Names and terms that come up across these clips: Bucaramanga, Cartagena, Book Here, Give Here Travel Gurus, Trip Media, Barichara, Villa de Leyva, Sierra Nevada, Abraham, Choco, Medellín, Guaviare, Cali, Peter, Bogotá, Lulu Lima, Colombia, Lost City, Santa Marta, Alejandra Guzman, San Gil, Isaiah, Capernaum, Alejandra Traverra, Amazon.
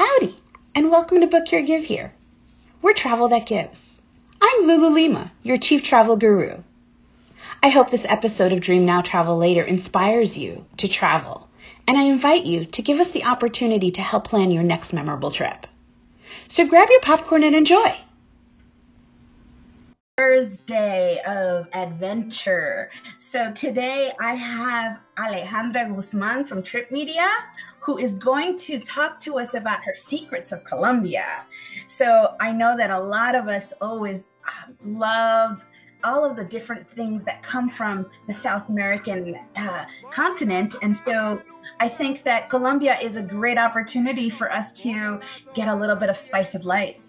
Howdy, and welcome to Book Here, Give Here. We're travel that gives. I'm Lulu Lima, your chief travel guru. I hope this episode of Dream Now, Travel Later inspires you to travel, and I invite you to give us the opportunity to help plan your next memorable trip. So grab your popcorn and enjoy. Thursday of adventure. So today I have Alejandra Guzman from Trip Media, who is going to talk to us about her secrets of Colombia. So I know that a lot of us always love all of the different things that come from the South American continent. And so I think that Colombia is a great opportunity for us to get a little bit of spice of life.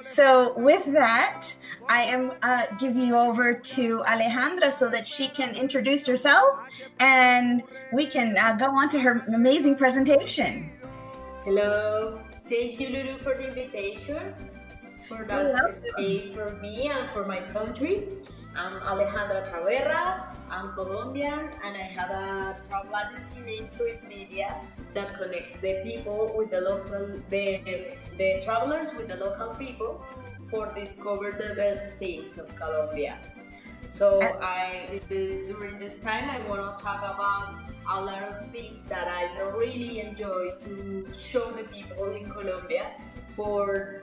So with that, I am giving you over to Alejandra so that she can introduce herself and we can go on to her amazing presentation. Hello. Thank you, Lulu, for the invitation, for that space for me and for my country. I'm Alejandra Traverra. I'm Colombian, and I have a travel agency named Trip Media that connects the people with the local, the travelers with the local people for discover the best things of Colombia. So during this time, I want to talk about a lot of things that I really enjoy to show the people in Colombia for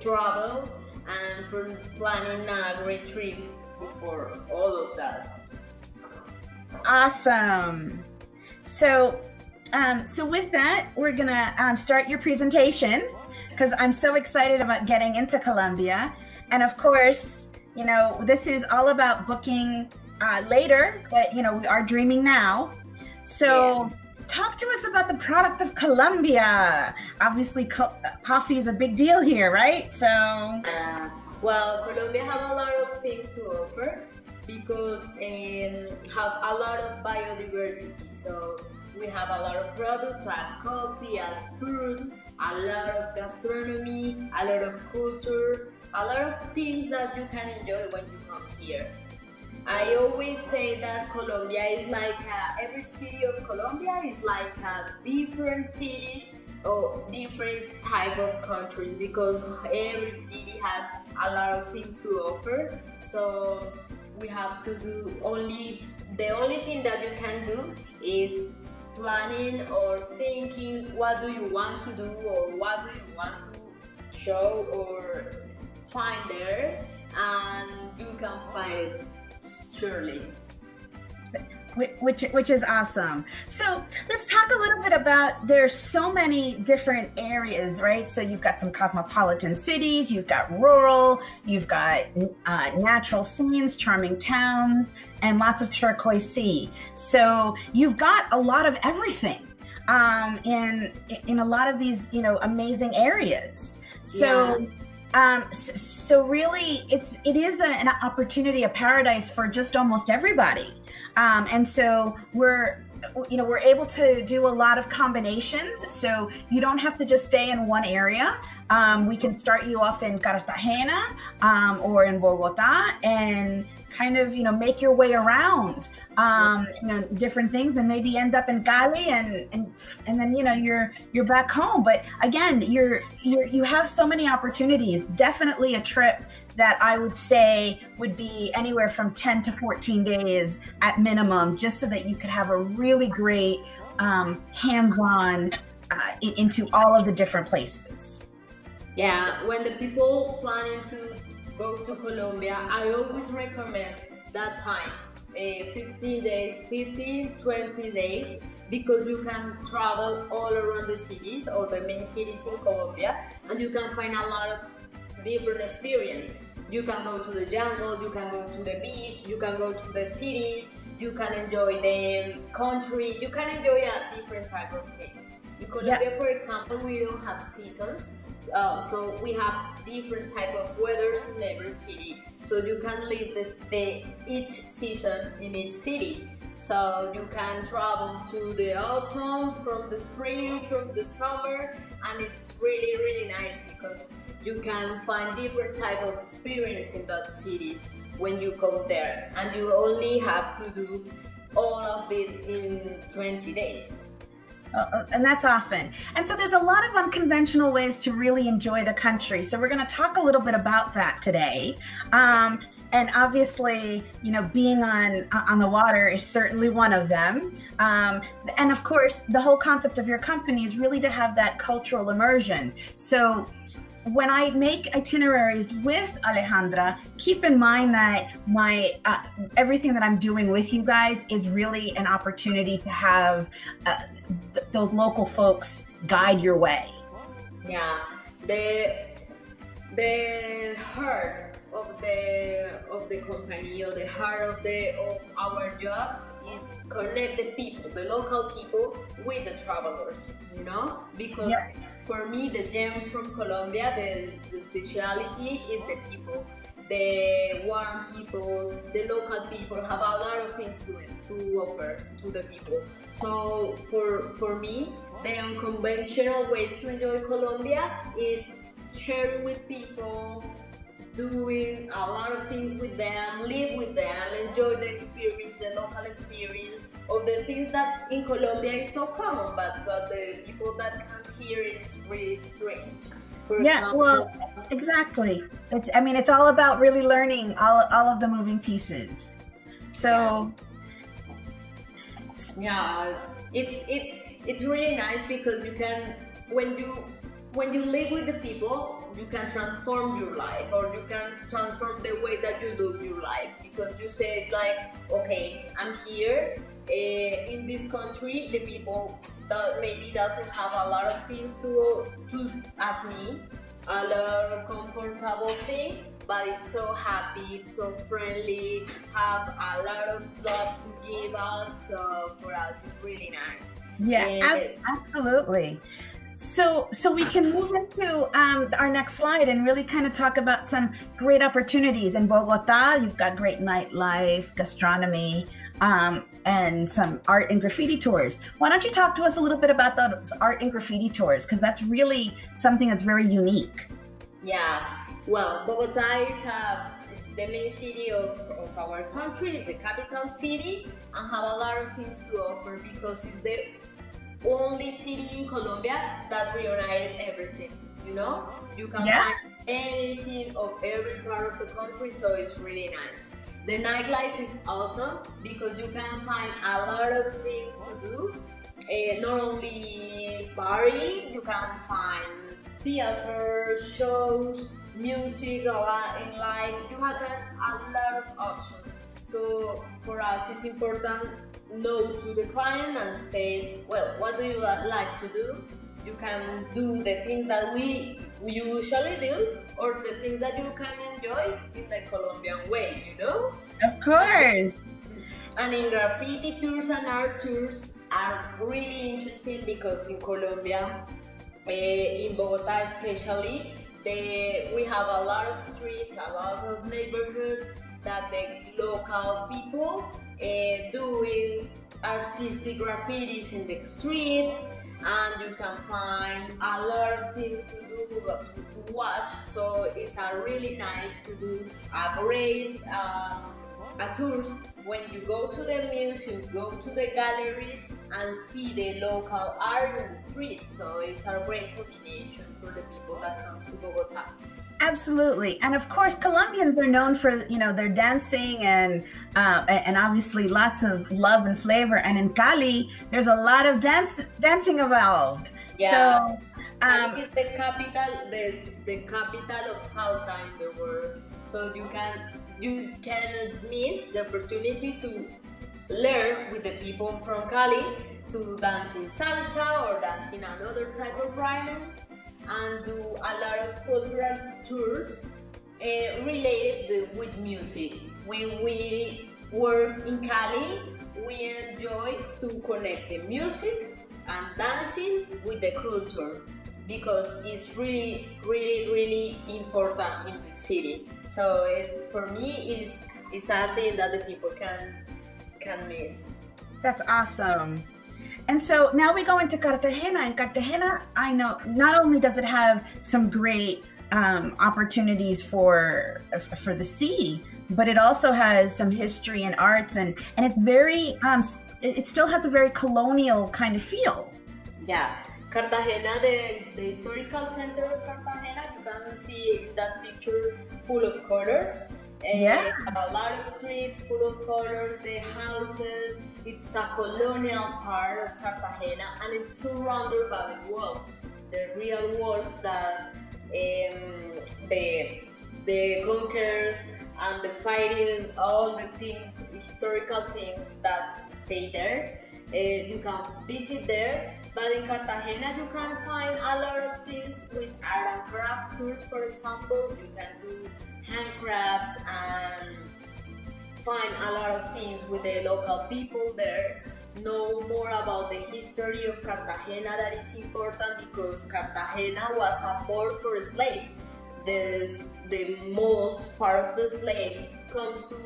travel and for planning a great trip for all of that. Awesome. So, with that, we're gonna start your presentation, because I'm so excited about getting into Colombia. And of course, you know, this is all about booking later, but you know, we are dreaming now. So talk to us about the product of Colombia. Obviously, coffee is a big deal here, right? So. Well, Colombia have a lot of things to offer because have a lot of biodiversity. So we have a lot of products as coffee, as fruits, a lot of gastronomy, a lot of culture, a lot of things that you can enjoy when you come here. I always say that Colombia is like every city of Colombia is like different cities or different type of countries, because every city has a lot of things to offer. So we have to do the only thing that you can do is planning or thinking what do you want to do or what do you want to show or find there, and you can find it surely. Which is awesome. So let's talk a little bit about, there's so many different areas, right? So you've got some cosmopolitan cities, you've got rural, you've got natural scenes, charming towns, and lots of turquoise sea. So you've got a lot of everything in a lot of these, you know, amazing areas. So. Yeah. So really, it is an opportunity, a paradise for just almost everybody. And so we're able to do a lot of combinations. So you don't have to just stay in one area. We can start you off in Cartagena or in Bogotá and kind of, you know, make your way around, you know, different things, and maybe end up in Cali and then, you know, you're back home. But again, you have so many opportunities. Definitely a trip that I would say would be anywhere from 10 to 14 days at minimum, just so that you could have a really great hands-on into all of the different places. Yeah, when the people planning to go to Colombia, I always recommend that time, 15 days, 15, 20 days, because you can travel all around the cities or the main cities in Colombia, and you can find a lot of different experiences. You can go to the jungle, you can go to the beach, you can go to the cities, you can enjoy the country, you can enjoy a different type of things. In Colombia, for example, we don't have seasons. So we have different type of weathers in every city, so you can live each season in each city. So you can travel to the autumn, from the spring, from the summer, and it's really, really nice because you can find different type of experience in that cities when you go there, and you only have to do all of it in 20 days. and that's often. And so there's a lot of unconventional ways to really enjoy the country. So we're going to talk a little bit about that today. And obviously, you know, being on the water is certainly one of them. And of course, the whole concept of your company is really to have that cultural immersion. So when I make itineraries with Alejandra, keep in mind that my everything that I'm doing with you guys is really an opportunity to have those local folks guide your way. Yeah, the heart of the company, or the heart of our job is connect the people, the local people, with the travelers, you know, because. Yeah. For me, the gem from Colombia, the speciality is the people, the warm people, the local people have a lot of things to offer to the people. So for me, the unconventional ways to enjoy Colombia is sharing with people, doing a lot of things with them, live with them, enjoy the experience, the local experience, of the things that in Colombia is so common, but the people that come here is really strange. For example, well, exactly. It's, I mean, it's all about really learning all of the moving pieces. So, yeah, it's really nice because you can, when you live with the people, you can transform your life, or you can transform the way that you do your life, because you say like, okay, I'm here in this country, the people that maybe doesn't have a lot of things to ask me, a lot of comfortable things, but it's so happy, it's so friendly, have a lot of love to give us, so for us it's really nice. Yeah, absolutely. So we can move into our next slide and really kind of talk about some great opportunities in Bogotá. You've got great nightlife, gastronomy, and some art and graffiti tours. Why don't you talk to us a little bit about those art and graffiti tours? Because that's really something that's very unique. Yeah, well, Bogotá is the main city of our country, is the capital city, and have a lot of things to offer because it's the only city in Colombia that reunited everything, you know? You can find anything of every part of the country, so it's really nice. The nightlife is awesome because you can find a lot of things to do. Not only partying, you can find theater, shows, music, a lot in life. You have a lot of options. So for us, it's important no to the client and say, well, what do you like to do? You can do the things that we usually do, or the things that you can enjoy in the Colombian way, you know? Of course! And in graffiti tours and art tours are really interesting because in Colombia, in Bogotá especially, we have a lot of streets, a lot of neighborhoods that the local people doing artistic graffitis in the streets, and you can find a lot of things to do, to watch, so it's a really nice to do a great tour when you go to the museums, go to the galleries and see the local art in the streets, so it's a great combination for the people that comes to Bogotá. Absolutely, and of course, Colombians are known for, you know, their dancing and obviously lots of love and flavor. And in Cali, there's a lot of dancing involved. Yeah, so, Cali is the capital of salsa in the world. So you cannot miss the opportunity to learn with the people from Cali to dance in salsa or dance in another type of rhythms, and do a lot of cultural tours related with music. When we work in Cali, we enjoy to connect the music and dancing with the culture because it's really, really, really important in the city. So it's, for me, it's a thing that the people can miss. That's awesome. And so now we go into Cartagena. And Cartagena, I know, not only does it have some great opportunities for the sea, but it also has some history and arts, and it still has a very colonial kind of feel. Yeah, Cartagena, the historical center of Cartagena, you can see that picture full of colors. Yeah. A lot of streets full of colors, the houses. It's a colonial part of Cartagena, and it's surrounded by the walls, the real walls that the conquerors and the fighting, all the things, historical things that stay there. You can visit there, but in Cartagena you can find a lot of things with art and crafts tours, for example. You can do handcrafts and find a lot of things with the local people there. Know more about the history of Cartagena. That is important because Cartagena was a port for slaves. The most part of the slaves comes to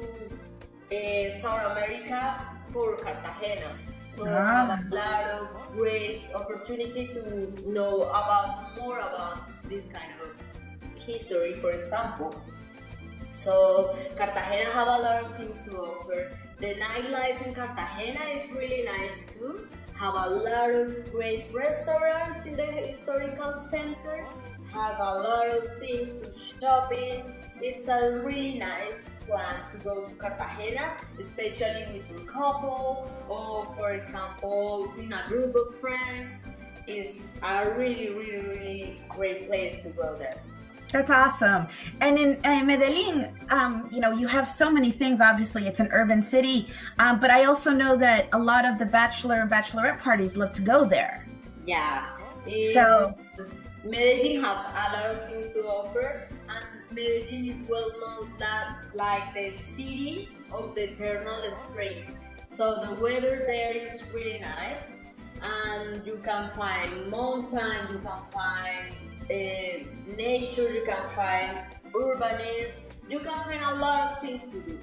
South America for Cartagena. So have a lot of great opportunity to know about more about this kind of history, for example. So Cartagena have a lot of things to offer. The nightlife in Cartagena is really nice too. Have a lot of great restaurants in the historical center. Have a lot of things to shop in. It's a really nice plan to go to Cartagena, especially with your couple or, for example, in a group of friends. It's a really, really, really great place to go there. That's awesome. And in Medellin, you know, you have so many things. Obviously, it's an urban city, but I also know that a lot of the bachelor and bachelorette parties love to go there. Yeah. So Medellin have a lot of things to offer, and Medellin is well known that like the city of the eternal spring. So the weather there is really nice, and you can find mountain, you can find nature, you can find urbanism, you can find a lot of things to do,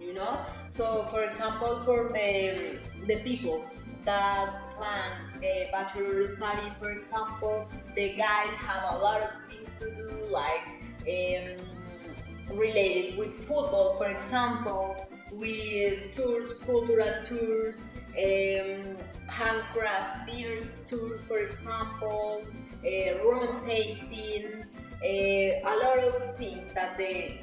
you know. So for example, for the people that plan a bachelorette party, for example, the guys have a lot of things to do, like related with football, for example, with tours, cultural tours, handcraft beers tours, for example, rum tasting, a lot of things that the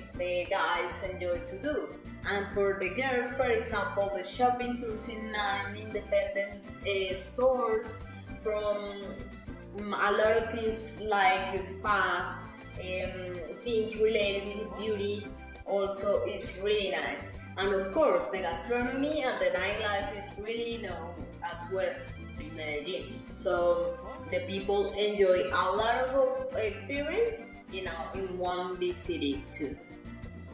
guys enjoy to do. And for the girls, for example, the shopping tours in independent stores, from a lot of things like spas, things related with beauty also is really nice. And of course, the gastronomy and the nightlife is really known as well in Medellin. So the people enjoy a lot of experience, you know, in one big city too.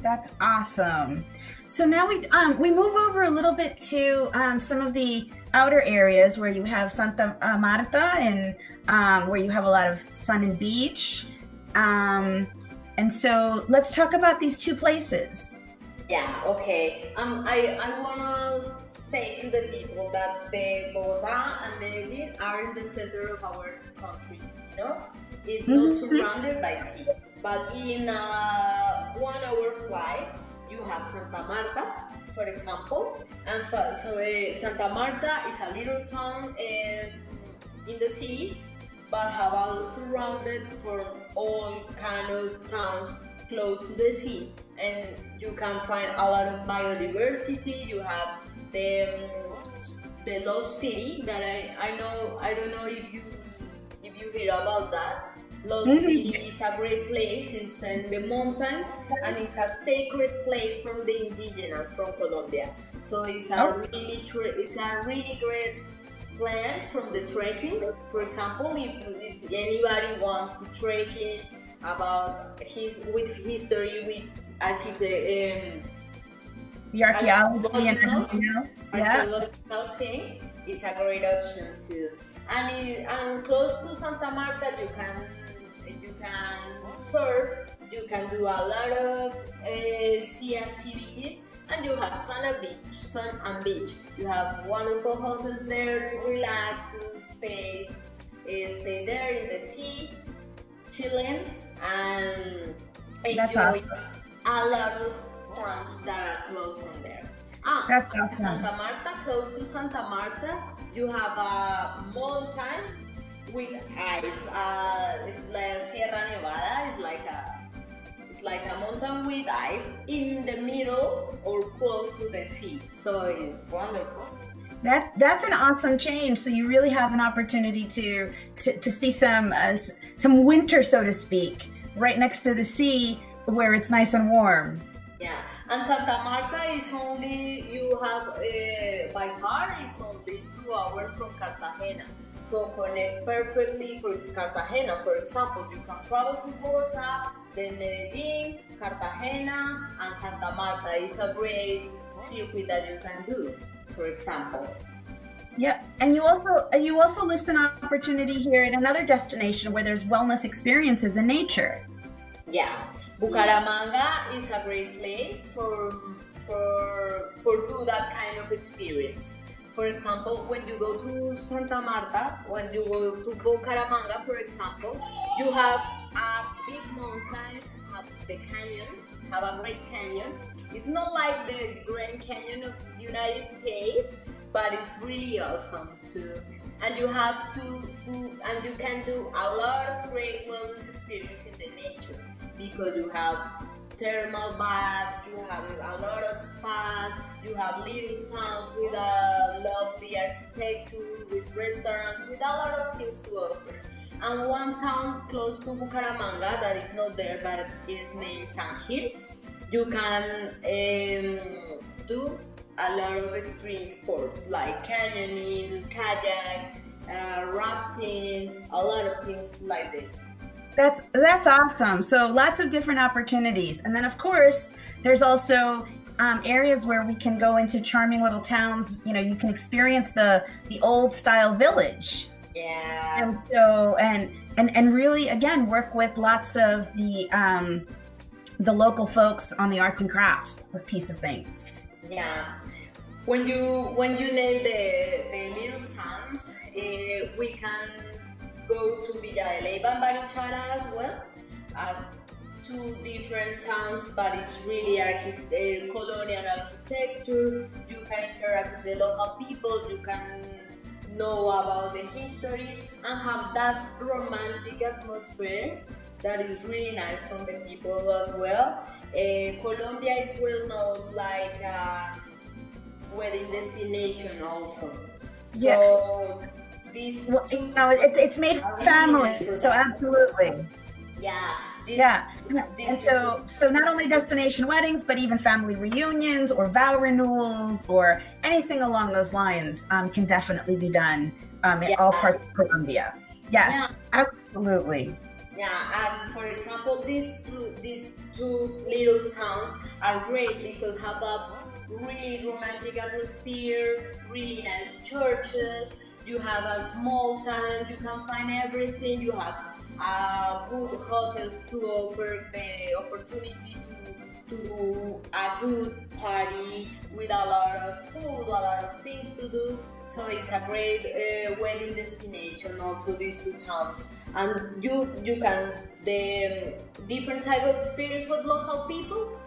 That's awesome. So now we move over a little bit to some of the outer areas where you have Santa Marta and where you have a lot of sun and beach. And so let's talk about these two places. Yeah, okay. I wanna say to the people that the Bogotá and Medellin are in the center of our country, you know? It's not surrounded by sea. But in a 1 hour flight, you have Santa Marta, for example. And so Santa Marta is a little town in the city, but have all surrounded from all kind of towns close to the sea. And you can find a lot of biodiversity. You have the Lost City that I know. I don't know if you hear about that. Lost City is a great place. It's in the mountains, and it's a sacred place from the indigenous from Colombia. So it's a really great plan from the trekking. For example, if anybody wants to trekking about history with the archaeology and archaeological things, is a great option too. And close to Santa Marta, you can surf, you can do a lot of sea activities, and you have sun and beach. You have wonderful hotels there to relax, to stay there in the sea, chilling, and enjoy a lot of towns that are close from there. That's awesome. Santa Marta, close to Santa Marta, you have a mountain with it's like Sierra Nevada. It's like a mountain with ice in the middle or close to the sea. So it's wonderful. That's an awesome change. So you really have an opportunity to see some winter, so to speak, right next to the sea where it's nice and warm. Yeah, and Santa Marta is only, you have by car, it's only 2 hours from Cartagena. So connect perfectly for Cartagena. For example, you can travel to Bogotá, then Medellín, Cartagena, and Santa Marta. It's a great circuit that you can do, for example. Yeah, and you also list an opportunity here in another destination where there's wellness experiences in nature. Yeah, Bucaramanga is a great place for do that kind of experience. For example, when you go to Santa Marta, when you go to Bucaramanga, for example, you have big mountains, have the canyons, have a great canyon. It's not like the Grand Canyon of the United States, but it's really awesome too. And you have to do, and you can do a lot of great wellness experience in the nature because you have thermal baths, you have a lot of spas, you have living towns with a lovely architecture, with restaurants, with a lot of things to offer. And one town close to Bucaramanga that is not there but is named San Gil, you can do a lot of extreme sports like canyoning, kayak, rafting, a lot of things like this. That's awesome. So lots of different opportunities. And then of course, there's also areas where we can go into charming little towns. You know, you can experience the old style village. Yeah. And so, and really, again, work with lots of the local folks on the arts and crafts piece of things. Yeah. When you name the little towns, we can go to Villa de Leyva and Barichara as well, as two different towns, but it's really colonial architecture. You can interact with the local people, you can know about the history and have that romantic atmosphere that is really nice from the people as well. Colombia is well known like a wedding destination also. Yeah. So these two, no, it's made for families, so absolutely. Yeah. Yeah. And so not only destination weddings, but even family reunions or vow renewals or anything along those lines can definitely be done in all parts of Colombia. Yes, yeah. Absolutely. Yeah, and for example, these two little towns are great because have a really romantic atmosphere, really nice churches. You have a small town, you can find everything. You have good hotels to offer the opportunity to do a good party with a lot of food, a lot of things to do. So it's a great wedding destination also, these two towns. And you can the different type of experience with local people.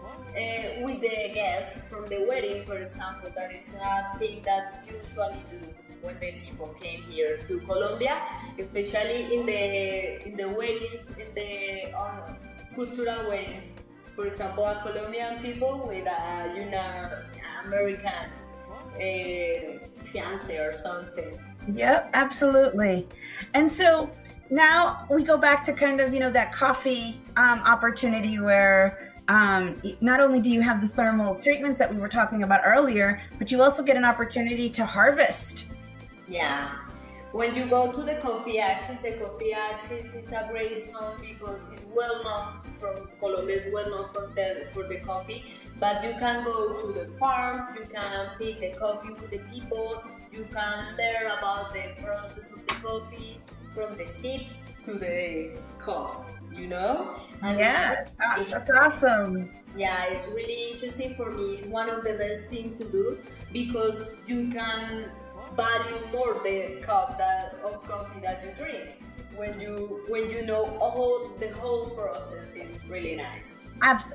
With the guests from the wedding, for example, that is a thing that usually do when the people came here to Colombia, especially in the weddings, in the cultural weddings. For example, a Colombian people with a American fiance or something. Yep, absolutely. And so now we go back to kind of that coffee opportunity where. Not only do you have the thermal treatments that we were talking about earlier, but you also get an opportunity to harvest. Yeah. When you go to the coffee axis, is a great zone because it's well known from Colombia, it's well known for the coffee, but you can go to the farms, you can pick the coffee with the people, you can learn about the process of the coffee from the seed to the cup. And yeah, that's awesome. Yeah, it's really interesting for me. It's one of the best things to do because you can value more the cup of coffee that you drink. when you know the whole process is really nice.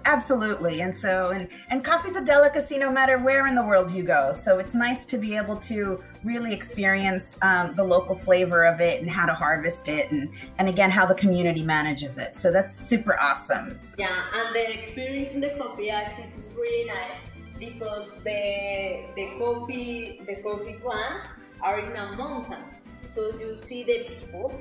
Absolutely. And so, and coffee's a delicacy no matter where in the world you go. So it's nice to be able to really experience the local flavor of it and how to harvest it, and again, how the community manages it. So that's super awesome. Yeah, and the experience in the coffee axis is really nice because the coffee plants are in a mountain. So you see the people,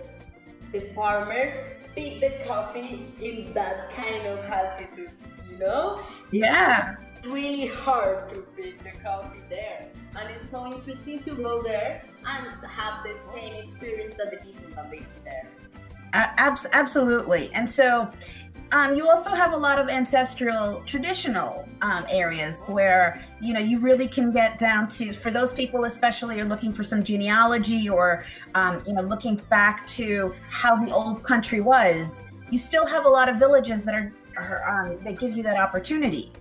the farmers, pick the coffee in that kind of altitudes, you know? Yeah. It's really hard to pick the coffee there. And it's so interesting to go there and have the same experience that the people that live there. Absolutely. And so you also have a lot of ancestral traditional areas where, you know, you really can get down to, for those people especially who are looking for some genealogy or, you know, looking back to how the old country was, you still have a lot of villages that are that give you that opportunity.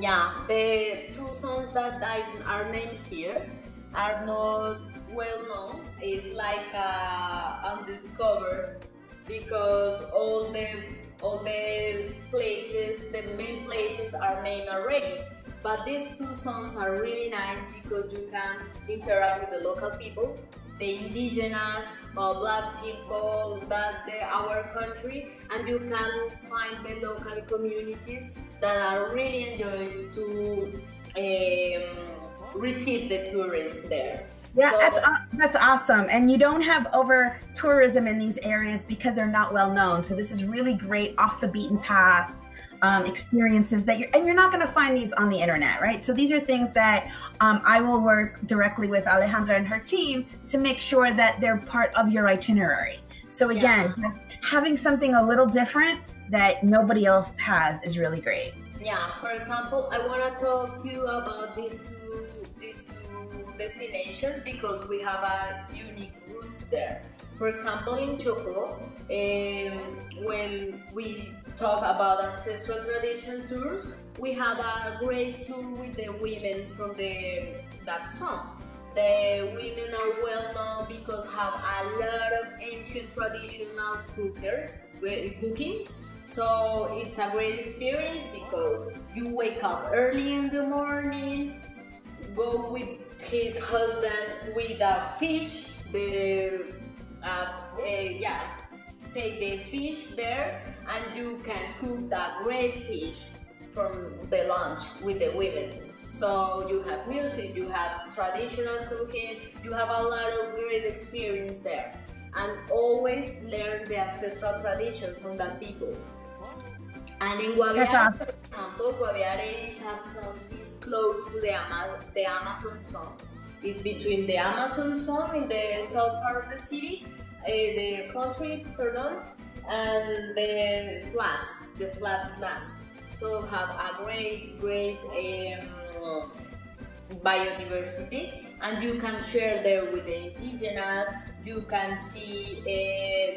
Yeah, the two songs that are named here are not well known. It's like undiscovered because all the places, the main places are named already, but these two songs are really nice because you can interact with the local people, the indigenous, black people, our country, and you can find the local communities that are really enjoying to receive the tourists there. Yeah, so that's awesome. And you don't have over tourism in these areas because they're not well known. So this is really great off the beaten path experiences that you're not going to find these on the internet, right? So these are things that I will work directly with Alejandra and her team to make sure that they're part of your itinerary. So again, yeah, having something a little different that nobody else has is really great. Yeah, for example, I want to talk to you about these two destinations because we have a unique routes there. For example, in Choco, when we talk about ancestral tradition tours, we have a great tour with the women from that song. The women are well known because have a lot of ancient traditional cooking. So it's a great experience because you wake up early in the morning, go with his husband with a fish, take the fish there, and you can cook that great fish from the lunch with the women. So you have music, you have traditional cooking, you have a lot of great experience there, and always learn the ancestral tradition from that people. And in Guaviare, for example, Guaviare is a song close to the Amazon song. It's between the Amazon song in the south part of the city, the country, and the flat lands. So have a great biodiversity, and you can share there with the indigenous. You can see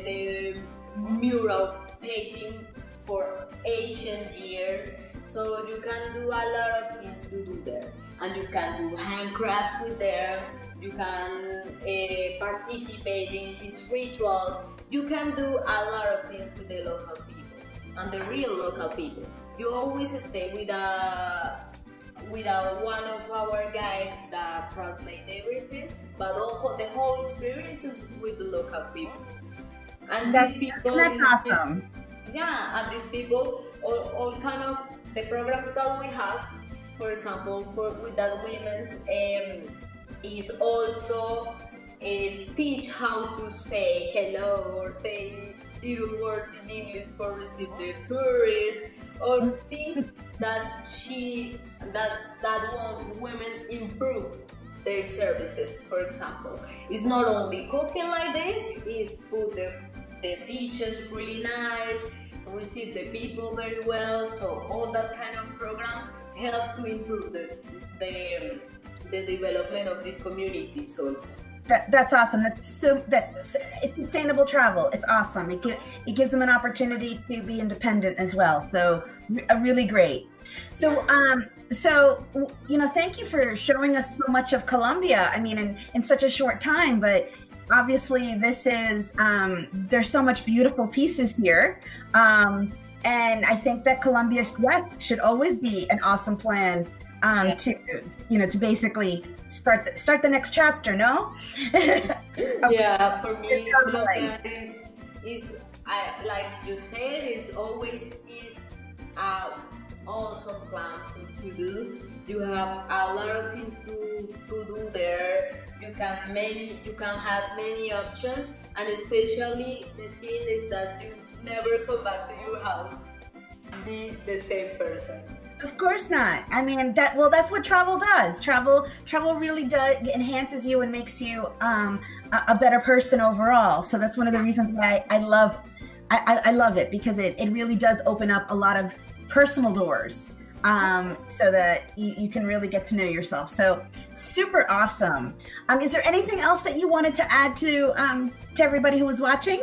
the mural painting for ancient years, so you can do a lot of things to do there, and you can do handcrafts with them. You can participate in his rituals. You can do a lot of things with the local people and the real local people. You always stay with one of our guides that translate everything, but also the whole experience is with the local people. And that's awesome. Yeah, and these people, all kind of the programs that we have, for example, with that women's, is also teach how to say hello or say little words in English for receive the tourists, or things that women improve their services. For example, it's not only cooking like this; it's put the dishes really nice, receive the people very well, so all that kind of programs help to improve the development of these communities also. That's awesome. It's sustainable travel. It's awesome. It gives them an opportunity to be independent as well. So really great. So you know, thank you for showing us so much of Colombia. I mean, in such a short time, but obviously this is, there's so much beautiful pieces here. And I think that Colombia West should always be an awesome plan to basically start the next chapter, no? Yeah, for me, Colombia is like you said, is always is awesome plan to do. You have a lot of things to do there. You can have many options, and especially the thing is that you never come back to your house be the same person. Of course not. I mean, that's what travel does. Travel really does enhances you and makes you a better person overall. So that's one of the reasons why I love it, because it really does open up a lot of personal doors, so that you can really get to know yourself. So super awesome. Is there anything else that you wanted to add to everybody who was watching?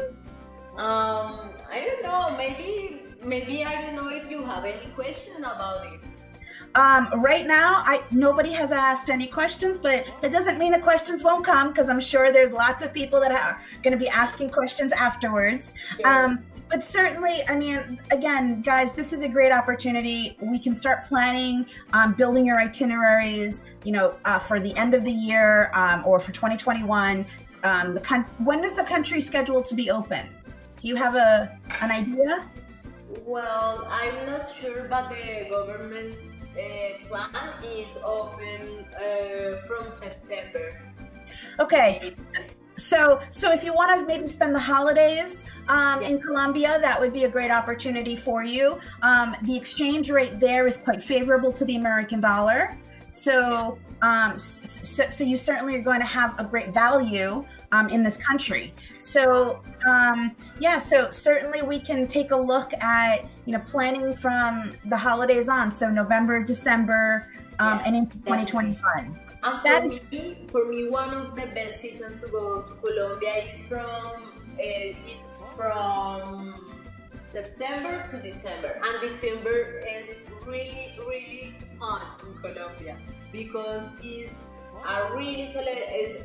I don't know. Maybe I don't know if you have any question about it. Right now, nobody has asked any questions, but that doesn't mean the questions won't come, because I'm sure there's lots of people that are going to be asking questions afterwards. Sure. But certainly, I mean, again, guys, this is a great opportunity. We can start planning, building your itineraries, for the end of the year or for 2021. When is the country scheduled to be open? Do you have an idea? Well, I'm not sure, but the government plan is open from September. Okay, so if you want to maybe spend the holidays in Colombia, that would be a great opportunity for you. The exchange rate there is quite favorable to the American dollar, so you certainly are going to have a great value in this country. So so certainly we can take a look at planning from the holidays on, so November, December, and into 2021. And for me, one of the best seasons to go to Colombia is from September to December, and December is really, really fun in Colombia because it's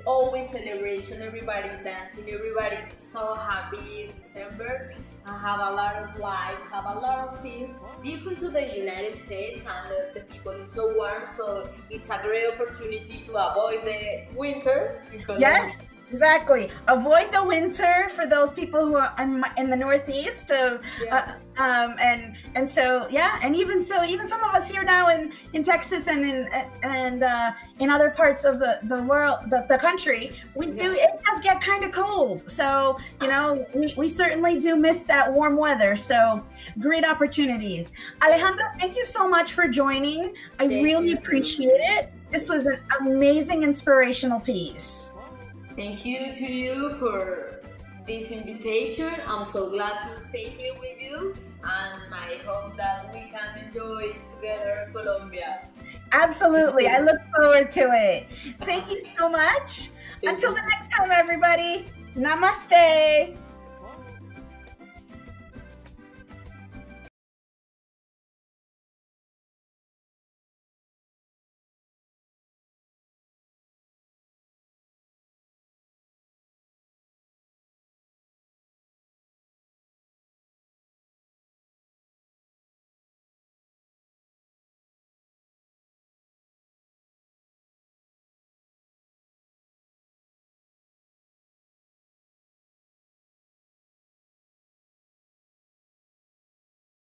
always celebration. Everybody's dancing, everybody's so happy in December. I have a lot of lights, have a lot of things different to the United States, and the people is so warm, so it's a great opportunity to avoid the winter. Yes, exactly. Avoid the winter for those people who are in the Northeast. Even some of us here now in Texas and in other parts of the world, the country, it does get kind of cold. So, we certainly do miss that warm weather. So great opportunities. Alejandra, thank you so much for joining. I really appreciate it. This was an amazing inspirational piece. Thank you to you for this invitation. I'm so glad to stay here with you, and I hope that we can enjoy together Colombia. Absolutely. I look forward to it. Thank you so much. Until the next time, everybody. Namaste.